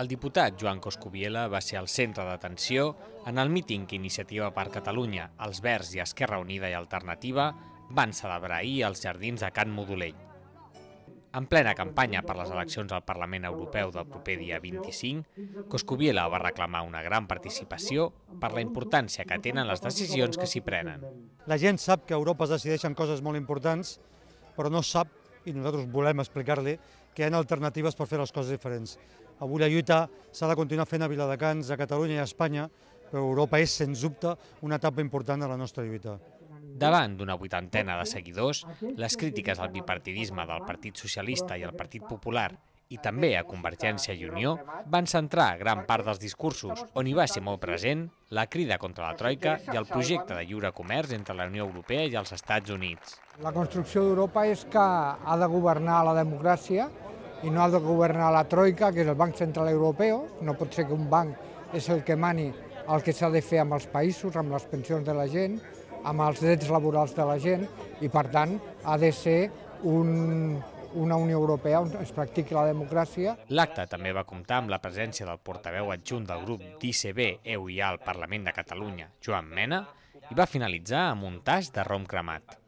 El diputat Joan Coscubiela va ser el centre d'atenció en el míting que Iniciativa per Catalunya, Els Verds i Esquerra Unida i Alternativa van celebrar ahir als Jardins de Can Modolell. En plena campanya per les eleccions al Parlament Europeu del proper dia 25, Coscubiela va reclamar una gran participació per la importància que tenen les decisions que s'hi prenen. La gent sap que a Europa es decideixen coses molt importants, però no sap, i nosaltres volem explicar-li, que hi ha alternatives per fer les coses diferents. Avui la lluita s'ha de continuar fent a Viladecans, a Catalunya i a Espanya, però Europa és, sens dubte, una etapa important de la nostra lluita. Davant d'una vuitantena de seguidors, les crítiques al bipartidisme del Partit Socialista i el Partit Popular i també a Convergència i Unió van centrar gran part dels discursos, on hi va ser molt present la crida contra la Troika i el projecte de lliure comerç entre la Unió Europea i els Estats Units. La construcció d'Europa és que ha de governar la democràcia i no ha de governar la Troika, que és el Banc Central Europeo. No pot ser que un banc és el que mani el que s'ha de fer amb els països, amb les pensions de la gent, amb els drets laborals de la gent, i per tant ha de ser una Unió Europea on es practiqui la democràcia. L'acte també va comptar amb la presència del portaveu adjunt del grup d'ICB-EUiA al Parlament de Catalunya, Joan Mena, i va finalitzar amb un tas de rom cremat.